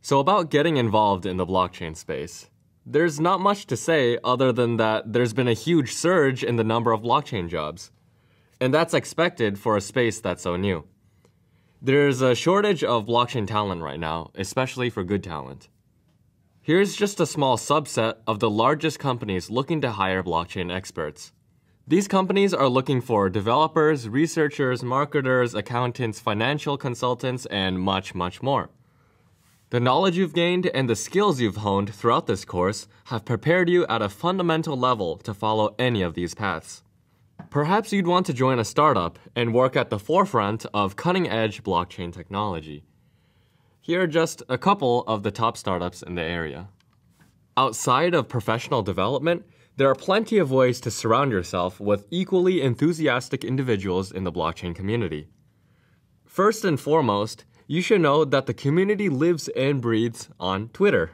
So about getting involved in the blockchain space, there's not much to say other than that there's been a huge surge in the number of blockchain jobs. And that's expected for a space that's so new. There's a shortage of blockchain talent right now, especially for good talent. Here's just a small subset of the largest companies looking to hire blockchain experts. These companies are looking for developers, researchers, marketers, accountants, financial consultants, and much, much more. The knowledge you've gained and the skills you've honed throughout this course have prepared you at a fundamental level to follow any of these paths. Perhaps you'd want to join a startup and work at the forefront of cutting-edge blockchain technology. Here are just a couple of the top startups in the area. Outside of professional development, there are plenty of ways to surround yourself with equally enthusiastic individuals in the blockchain community. First and foremost, you should know that the community lives and breathes on Twitter.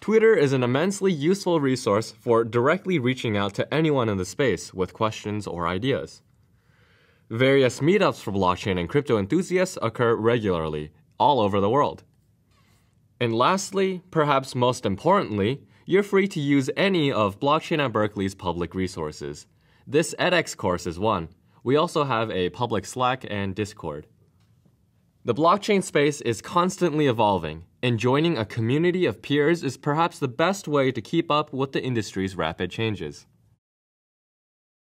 Twitter is an immensely useful resource for directly reaching out to anyone in the space with questions or ideas. Various meetups for blockchain and crypto enthusiasts occur regularly, all over the world. And lastly, perhaps most importantly, you're free to use any of Blockchain at Berkeley's public resources. This edX course is one. We also have a public Slack and Discord. The blockchain space is constantly evolving, and joining a community of peers is perhaps the best way to keep up with the industry's rapid changes.